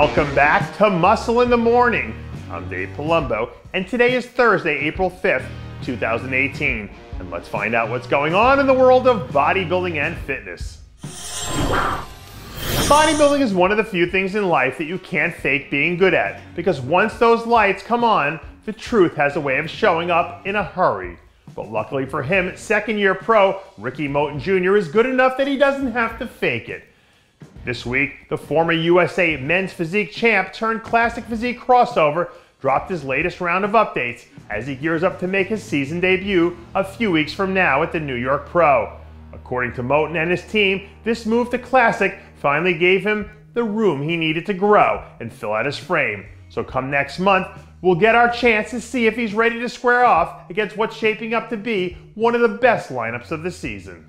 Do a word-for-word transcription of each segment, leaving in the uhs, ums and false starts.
Welcome back to Muscle in the Morning. I'm Dave Palumbo, and today is Thursday, April fifth, two thousand eighteen. And let's find out what's going on in the world of bodybuilding and fitness. Bodybuilding is one of the few things in life that you can't fake being good at, because once those lights come on, the truth has a way of showing up in a hurry. But luckily for him, second-year pro Rickey Moten Junior is good enough that he doesn't have to fake it. This week, the former U S A men's physique champ turned classic physique crossover dropped his latest round of updates as he gears up to make his season debut a few weeks from now at the New York Pro. According to Moten and his team, this move to classic finally gave him the room he needed to grow and fill out his frame. So come next month, we'll get our chance to see if he's ready to square off against what's shaping up to be one of the best lineups of the season.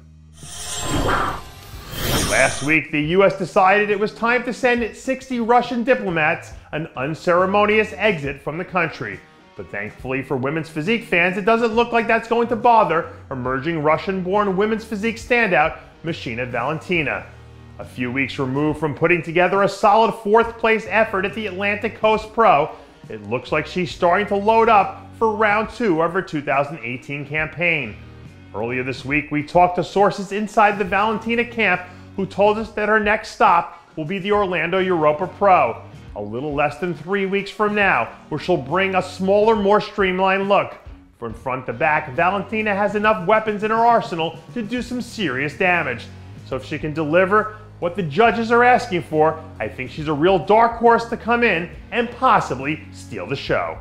Last week, the U S decided it was time to send sixty Russian diplomats an unceremonious exit from the country. But thankfully for women's physique fans, it doesn't look like that's going to bother emerging Russian-born women's physique standout Mishina Valentina. A few weeks removed from putting together a solid fourth-place effort at the Atlantic Coast Pro, it looks like she's starting to load up for round two of her two thousand eighteen campaign. Earlier this week, we talked to sources inside the Valentina camp who told us that her next stop will be the Orlando Europa Pro, a little less than three weeks from now, where she'll bring a smaller, more streamlined look. From front to back, Valentina has enough weapons in her arsenal to do some serious damage. So if she can deliver what the judges are asking for, I think she's a real dark horse to come in and possibly steal the show.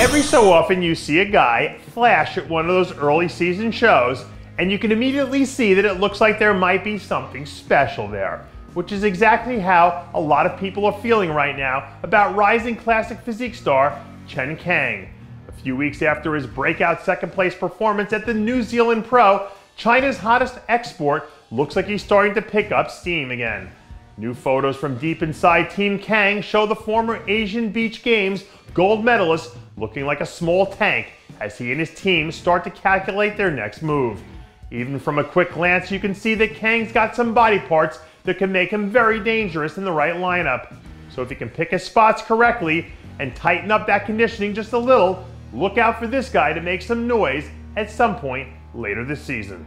Every so often you see a guy flash at one of those early season shows, and you can immediately see that it looks like there might be something special there, which is exactly how a lot of people are feeling right now about rising classic physique star Chen Kang. A few weeks after his breakout second place performance at the New Zealand Pro, China's hottest export looks like he's starting to pick up steam again. New photos from deep inside Team Kang show the former Asian Beach Games gold medalist looking like a small tank as he and his team start to calculate their next move. Even from a quick glance, you can see that Kang's got some body parts that can make him very dangerous in the right lineup. So if he can pick his spots correctly and tighten up that conditioning just a little, look out for this guy to make some noise at some point later this season.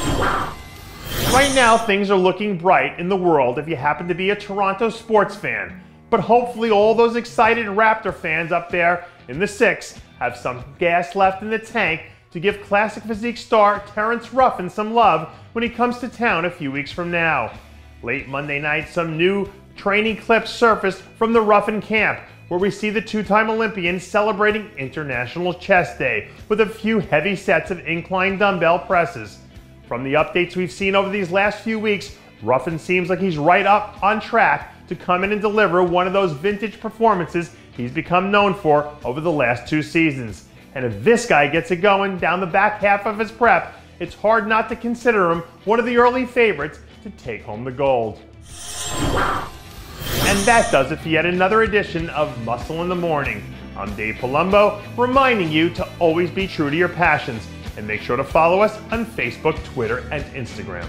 Right now, things are looking bright in the world if you happen to be a Toronto sports fan, but hopefully all those excited Raptor fans up there in the six have some gas left in the tank to give classic physique star Terrence Ruffin some love when he comes to town a few weeks from now. Late Monday night, some new training clips surfaced from the Ruffin camp, where we see the two-time Olympian celebrating International Chest Day with a few heavy sets of incline dumbbell presses. From the updates we've seen over these last few weeks, Ruffin seems like he's right up on track to come in and deliver one of those vintage performances he's become known for over the last two seasons. And if this guy gets it going down the back half of his prep, it's hard not to consider him one of the early favorites to take home the gold. And that does it for yet another edition of Muscle in the Morning. I'm Dave Palumbo, reminding you to always be true to your passions, and make sure to follow us on Facebook, Twitter, and Instagram.